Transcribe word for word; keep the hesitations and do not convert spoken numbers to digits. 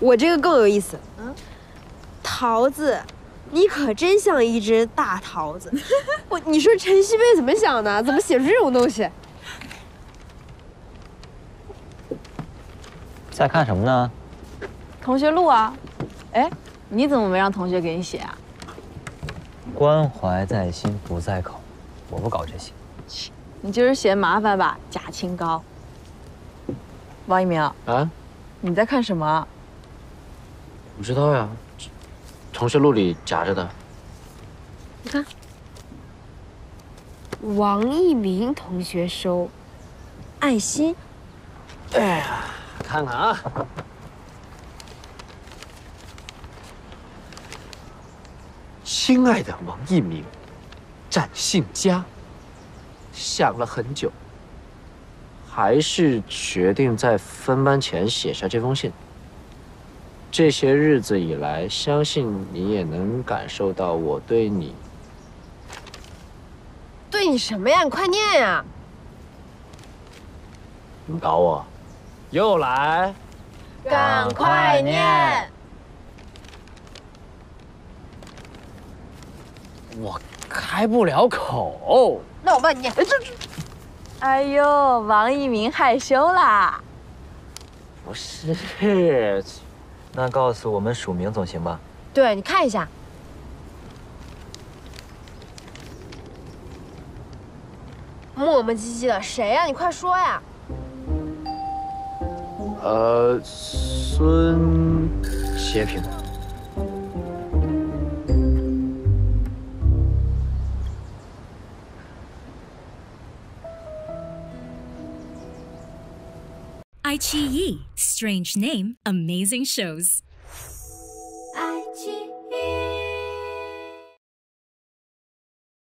我这个更有意思。嗯，桃子，你可真像一只大桃子。我，你说陈希贝怎么想的？怎么写出这种东西？在看什么呢？同学录啊。哎，你怎么没让同学给你写啊？关怀在心不在口，我不搞这些。 你就是嫌麻烦吧？假清高。王一鸣啊，你在看什么？不知道呀，同学录里夹着的。你看，王一鸣同学收，爱心。哎呀，看看啊。亲爱的王一鸣，展信佳。 想了很久，还是决定在分班前写下这封信。这些日子以来，相信你也能感受到我对你……对你什么呀？你快念呀！你搞我，又来！赶快念！我开不了口。 那我帮你念。这这，哎呦，王一鸣害羞啦。不是，那告诉我们署名总行吧？对，你看一下。磨磨唧唧的，谁呀？你快说呀。呃，孙协平。 iQiyi, strange name, amazing shows.